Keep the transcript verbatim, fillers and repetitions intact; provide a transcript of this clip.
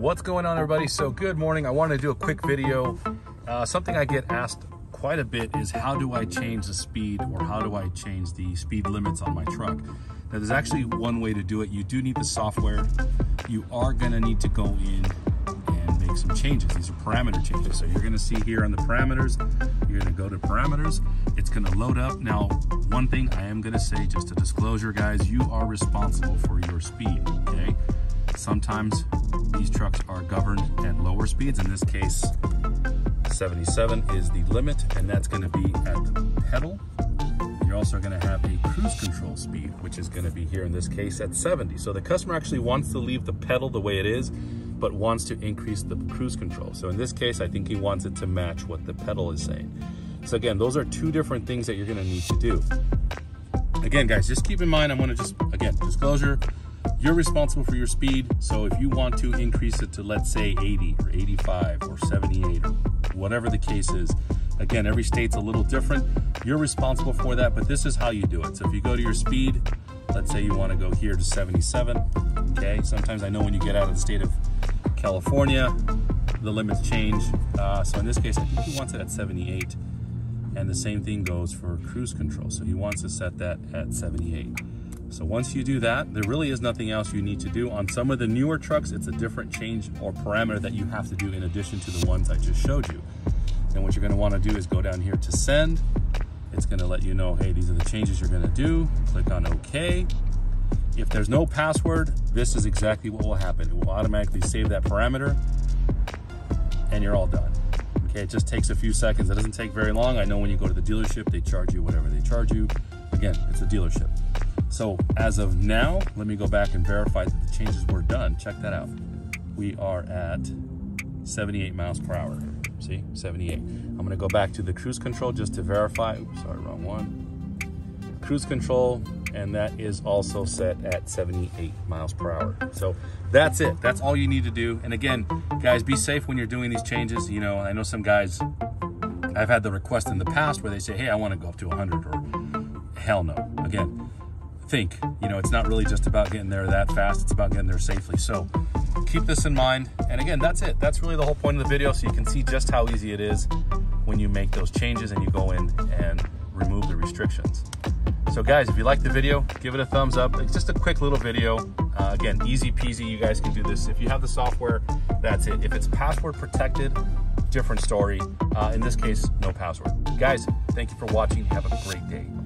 What's going on, everybody? So good morning. I wanted to do a quick video. Uh, something I get asked quite a bit is how do I change the speed or how do I change the speed limits on my truck? Now, there's actually one way to do it. You do need the software. You are going to need to go in and make some changes. These are parameter changes. So you're going to see here on the parameters, you're going to go to parameters. It's going to load up. Now, one thing I am going to say, just a disclosure, guys, you are responsible for your speed, okay? Sometimes these trucks are governed at lower speeds. In this case, seventy-seven is the limit, and that's going to be at the pedal. You're also going to have a cruise control speed, which is going to be here in this case at seventy. So the customer actually wants to leave the pedal the way it is, but wants to increase the cruise control. So in this case, I think he wants it to match what the pedal is saying. So again, those are two different things that you're going to need to do. Again, guys, just keep in mind, I'm going to just, again, disclosure, you're responsible for your speed. So if you want to increase it to, let's say, eighty or eighty-five or seventy-eight or whatever the case is, again, every state's a little different. You're responsible for that, but this is how you do it. So if you go to your speed, let's say you want to go here to seventy-seven, okay? Sometimes I know when you get out of the state of California, the limits change. Uh, so in this case, I think he wants it at seventy-eight, and the same thing goes for cruise control. So he wants to set that at seventy-eight. So once you do that, there really is nothing else you need to do. On some of the newer trucks, it's a different change or parameter that you have to do in addition to the ones I just showed you. And what you're going to want to do is go down here to send. It's going to let you know, hey, these are the changes you're going to do. Click on OK. If there's no password, this is exactly what will happen. It will automatically save that parameter, and you're all done. Okay, it just takes a few seconds. It doesn't take very long. I know when you go to the dealership, they charge you whatever they charge you. Again, it's a dealership. So as of now, let me go back and verify that the changes were done. Check that out. We are at seventy-eight miles per hour. See, seventy-eight. I'm gonna go back to the cruise control just to verify. Oops, sorry, wrong one. Cruise control, and that is also set at seventy-eight miles per hour. So that's it, that's all you need to do. And again, guys, be safe when you're doing these changes. You know, I know some guys, I've had the request in the past where they say, hey, I wanna go up to one hundred, or hell no. Again, think, you know, it's not really just about getting there that fast, it's about getting there safely. So keep this in mind. And again, that's it. That's really the whole point of the video. So you can see just how easy it is when you make those changes and you go in and remove the restrictions. So guys, if you like the video, give it a thumbs up. It's just a quick little video. Uh, again, easy peasy, you guys can do this. If you have the software, that's it. If it's password protected, different story. Uh, in this case, no password. Guys, thank you for watching. Have a great day.